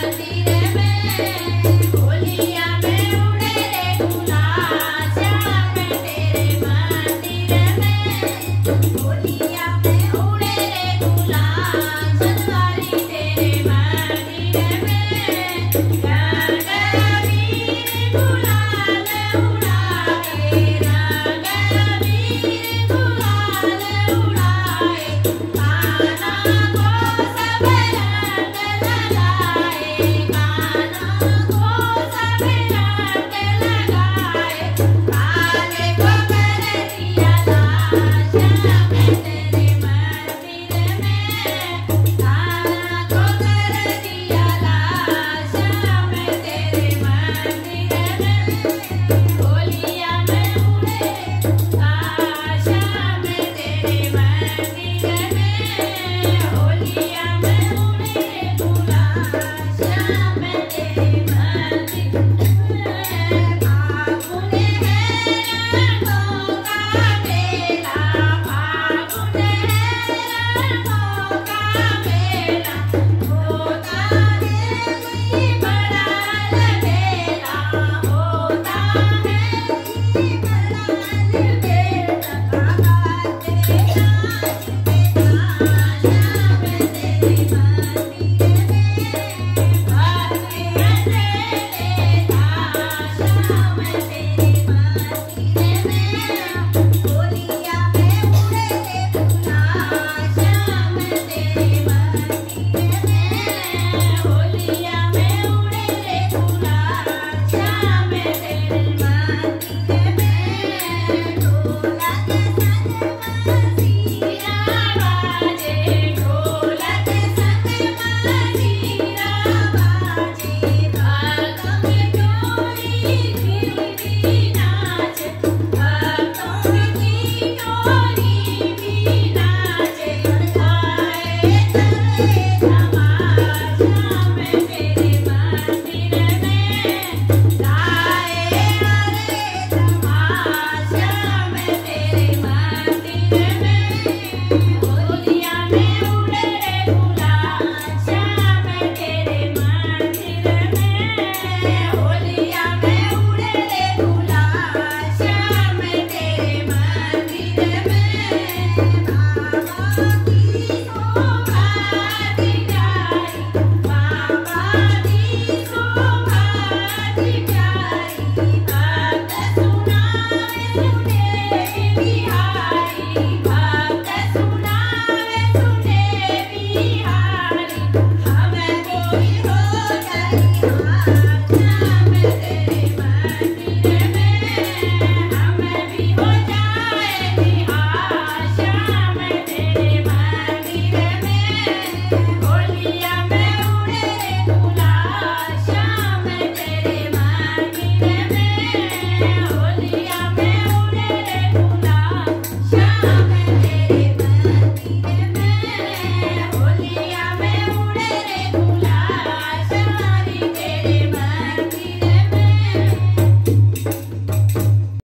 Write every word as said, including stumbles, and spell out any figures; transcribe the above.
Shanti.